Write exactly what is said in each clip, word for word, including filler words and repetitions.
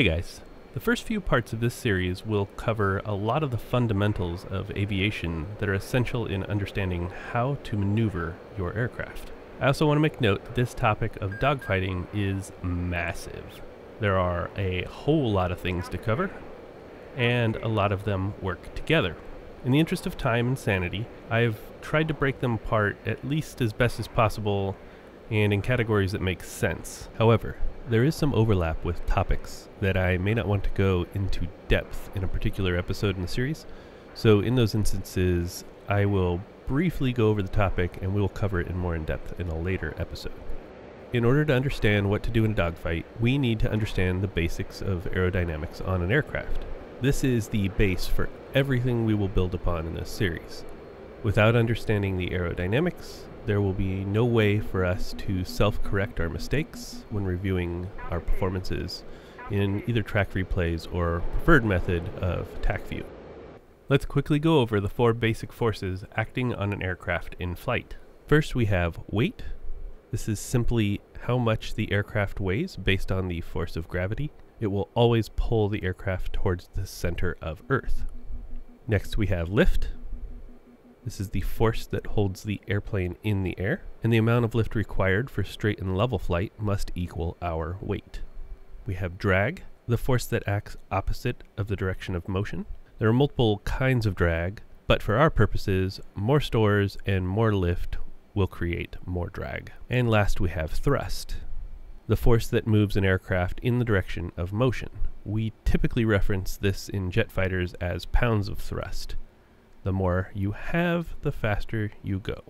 Hey guys, the first few parts of this series will cover a lot of the fundamentals of aviation that are essential in understanding how to maneuver your aircraft. I also want to make note that this topic of dogfighting is massive. There are a whole lot of things to cover, and a lot of them work together. In the interest of time and sanity, I've tried to break them apart at least as best as possible and in categories that make sense. However, there is some overlap with topics that I may not want to go into depth in a particular episode in the series, so in those instances I will briefly go over the topic and we will cover it in more in depth in a later episode. In order to understand what to do in a dogfight, we need to understand the basics of aerodynamics on an aircraft. This is the base for everything we will build upon in this series. Without understanding the aerodynamics, there will be no way for us to self-correct our mistakes when reviewing our performances in either track replays or preferred method of attack view. Let's quickly go over the four basic forces acting on an aircraft in flight. First, we have weight. This is simply how much the aircraft weighs based on the force of gravity. It will always pull the aircraft towards the center of Earth. Next, we have lift. This is the force that holds the airplane in the air, and the amount of lift required for straight and level flight must equal our weight. We have drag, the force that acts opposite of the direction of motion. There are multiple kinds of drag, but for our purposes, more stores and more lift will create more drag. And last, we have thrust, the force that moves an aircraft in the direction of motion. We typically reference this in jet fighters as pounds of thrust. The more you have, the faster you go.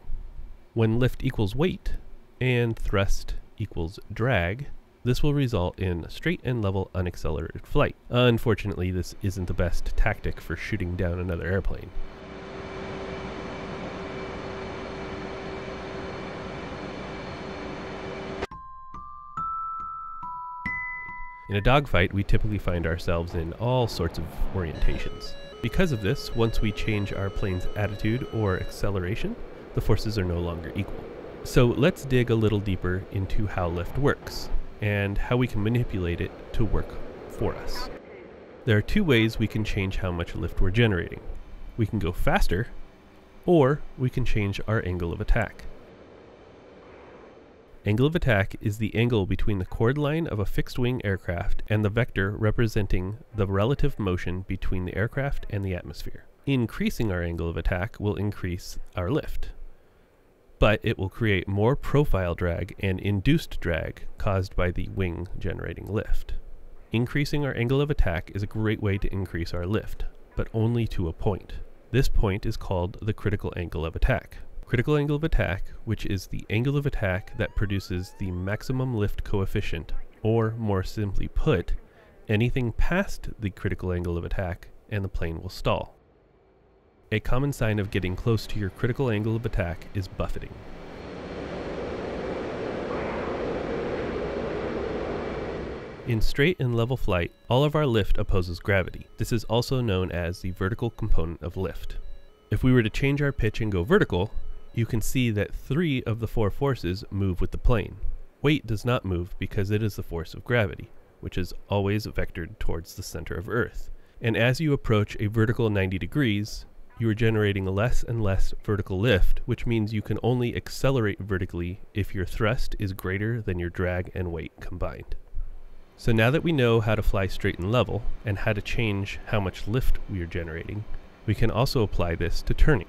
When lift equals weight and thrust equals drag, this will result in straight and level unaccelerated flight. Unfortunately, this isn't the best tactic for shooting down another airplane. In a dogfight, we typically find ourselves in all sorts of orientations. Because of this, once we change our plane's attitude or acceleration, the forces are no longer equal. So let's dig a little deeper into how lift works and how we can manipulate it to work for us. There are two ways we can change how much lift we're generating. We can go faster, or we can change our angle of attack. Angle of attack is the angle between the chord line of a fixed-wing aircraft and the vector representing the relative motion between the aircraft and the atmosphere. Increasing our angle of attack will increase our lift, but it will create more profile drag and induced drag caused by the wing generating lift. Increasing our angle of attack is a great way to increase our lift, but only to a point. This point is called the critical angle of attack. Critical angle of attack, which is the angle of attack that produces the maximum lift coefficient, or more simply put, anything past the critical angle of attack and the plane will stall. A common sign of getting close to your critical angle of attack is buffeting. In straight and level flight, all of our lift opposes gravity. This is also known as the vertical component of lift. If we were to change our pitch and go vertical, you can see that three of the four forces move with the plane. Weight does not move because it is the force of gravity, which is always vectored towards the center of Earth. And as you approach a vertical ninety degrees, you are generating less and less vertical lift, which means you can only accelerate vertically if your thrust is greater than your drag and weight combined. So now that we know how to fly straight and level, and how to change how much lift we are generating, we can also apply this to turning.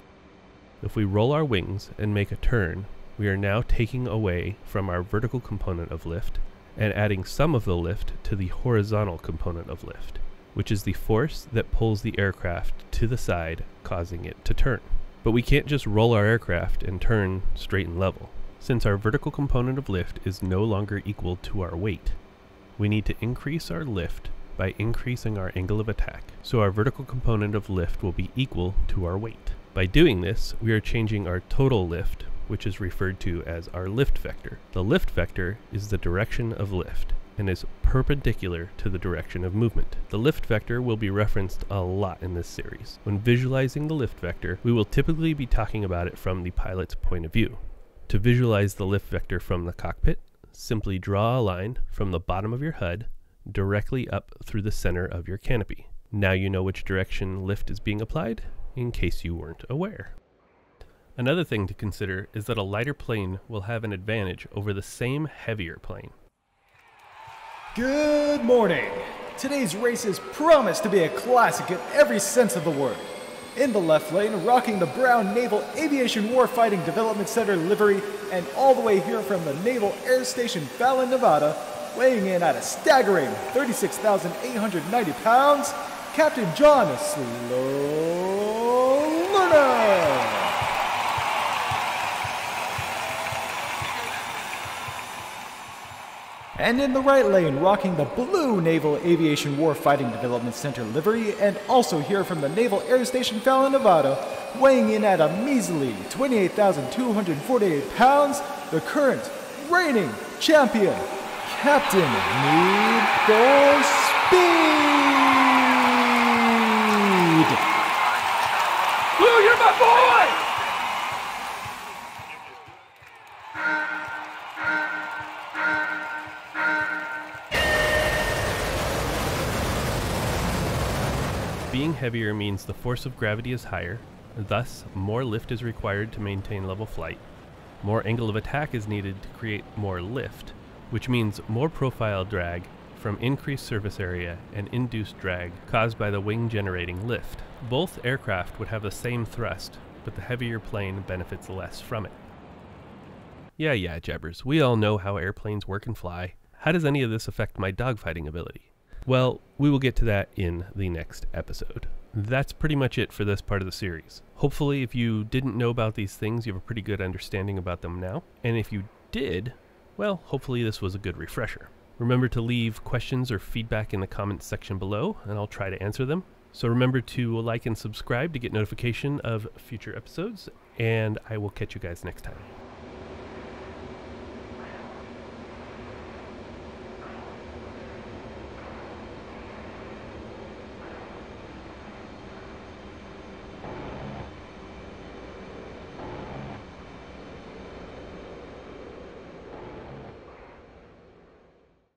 If we roll our wings and make a turn, we are now taking away from our vertical component of lift and adding some of the lift to the horizontal component of lift, which is the force that pulls the aircraft to the side, causing it to turn. But we can't just roll our aircraft and turn straight and level. Since our vertical component of lift is no longer equal to our weight, we need to increase our lift by increasing our angle of attack, so our vertical component of lift will be equal to our weight. By doing this, we are changing our total lift, which is referred to as our lift vector. The lift vector is the direction of lift and is perpendicular to the direction of movement. The lift vector will be referenced a lot in this series. When visualizing the lift vector, we will typically be talking about it from the pilot's point of view. To visualize the lift vector from the cockpit, simply draw a line from the bottom of your H U D directly up through the center of your canopy. Now you know which direction lift is being applied, in case you weren't aware. Another thing to consider is that a lighter plane will have an advantage over the same heavier plane. Good morning! Today's race is promised to be a classic in every sense of the word. In the left lane, rocking the brown Naval Aviation Warfighting Development Center livery, and all the way here from the Naval Air Station Fallon, Nevada, weighing in at a staggering thirty-six thousand eight hundred ninety pounds, Captain John Slolona. And in the right lane, rocking the blue Naval Aviation Warfighting Development Center livery, and also here from the Naval Air Station Fallon, Nevada, weighing in at a measly twenty-eight thousand two hundred forty-eight pounds, the current reigning champion, Captain Need for Speed! Lou, you're my boy! Being heavier means the force of gravity is higher, thus more lift is required to maintain level flight. More angle of attack is needed to create more lift, which means more profile drag from increased surface area and induced drag caused by the wing generating lift. Both aircraft would have the same thrust, but the heavier plane benefits less from it. Yeah, yeah, Jabbers, we all know how airplanes work and fly. How does any of this affect my dogfighting ability? Well, we will get to that in the next episode. That's pretty much it for this part of the series. Hopefully, if you didn't know about these things, you have a pretty good understanding about them now. And if you did, well, hopefully this was a good refresher. Remember to leave questions or feedback in the comments section below, and I'll try to answer them. So remember to like and subscribe to get notification of future episodes, and I will catch you guys next time.